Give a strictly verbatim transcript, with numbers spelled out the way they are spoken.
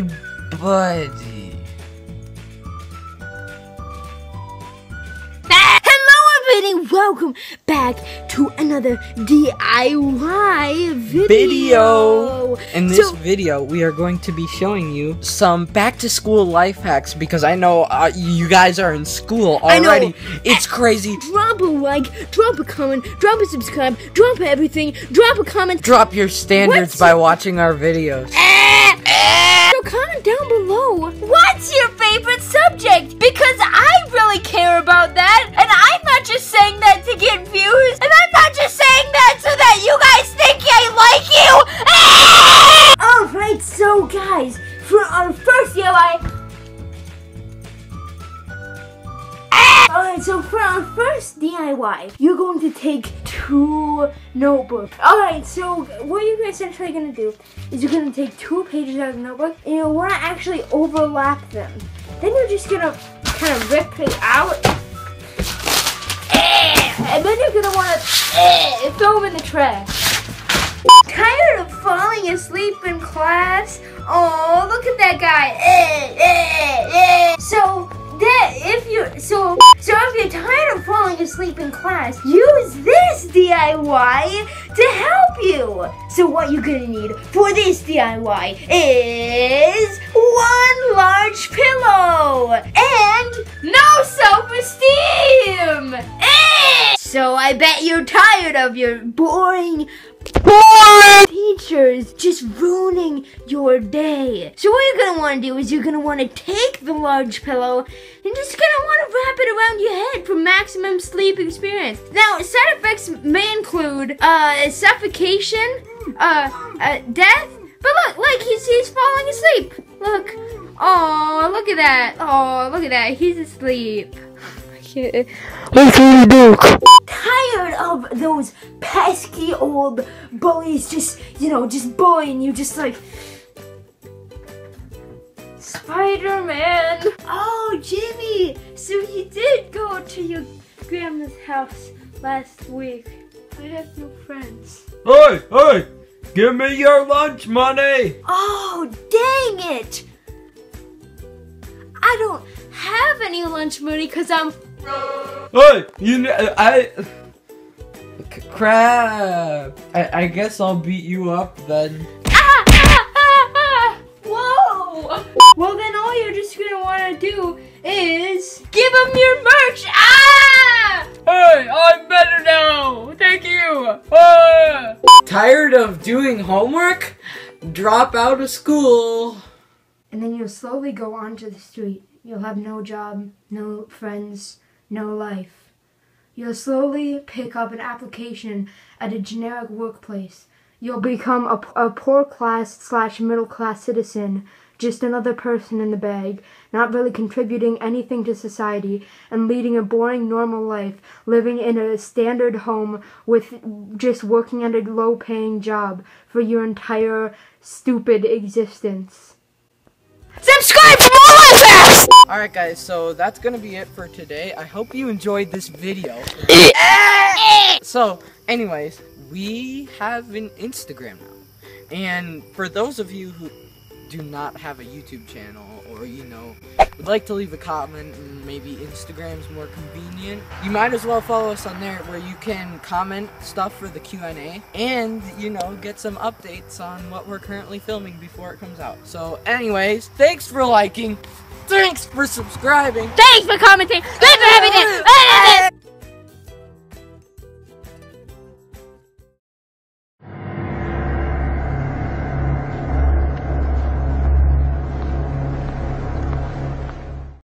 everybody! Hello everybody! Welcome back to another D I Y video! video. In this so, video, we are going to be showing you some back-to-school life hacks, because I know uh, you guys are in school already. I know. It's uh, crazy. Drop a like, drop a comment, drop a subscribe, drop everything, drop a comment. Drop your standards What's by watching our videos. So comment down below, what's your favorite subject? Because I really care about that, and I'm not just saying that to get views, and I'm not just saying that so that you guys think I like you! Alright, so guys, for our first D I Y... Alright, so for our first D I Y, you're going to take two notebooks. Alright, so what you're essentially going to do is you're going to take two pages out of the notebook, and you want to actually overlap them. Then you're just going to kind of rip it out, and then you're going to want to throw them in the trash. Tired of falling asleep in class? Oh, look at that guy. So... That if you're so so if you're tired of falling asleep in class, use this D I Y to help you. So what you're gonna need for this D I Y is one large pillow and no self-esteem. So I bet you're tired of your boring, boring teachers just ruining your day. So what you're gonna want to do is you're gonna want to take the large pillow and just gonna want to wrap it around your head for maximum sleep experience. Now, side effects may include uh, suffocation, uh, uh, death. But look, like he's he's falling asleep. Look, oh look at that. Oh look at that. He's asleep. Tired of those pesky old bullies just, you know, just bullying you, just like Spider-Man. Oh, Jimmy, so he did go to your grandma's house last week. I have no friends. Hey, hey, give me your lunch money. Oh, dang it. I don't have any lunch money because I'm... Hey, you know, I... C crap. I, I guess I'll beat you up then. Ah, ah, ah, ah. Whoa! Well then all you're just gonna want to do is give them your merch! Ah! Hey, I'm better now! Thank you! Ah! Tired of doing homework? Drop out of school. And then you'll slowly go onto the street. You'll have no job, no friends, no life. You'll slowly pick up an application at a generic workplace. You'll become a, a poor class slash middle class citizen, just another person in the bag, not really contributing anything to society, and leading a boring normal life, living in a standard home with just working at a low paying job for your entire stupid existence. Subscribe for more life hacks! Alright guys, so that's gonna be it for today. I hope you enjoyed this video. So, anyways, we have an Instagram now. And for those of you who do not have a YouTube channel or, you know, would like to leave a comment and maybe Instagram's more convenient, you might as well follow us on there where you can comment stuff for the Q and A and, you know, get some updates on what we're currently filming before it comes out. So anyways, thanks for liking, thanks for subscribing, thanks for commenting, thanks for everything.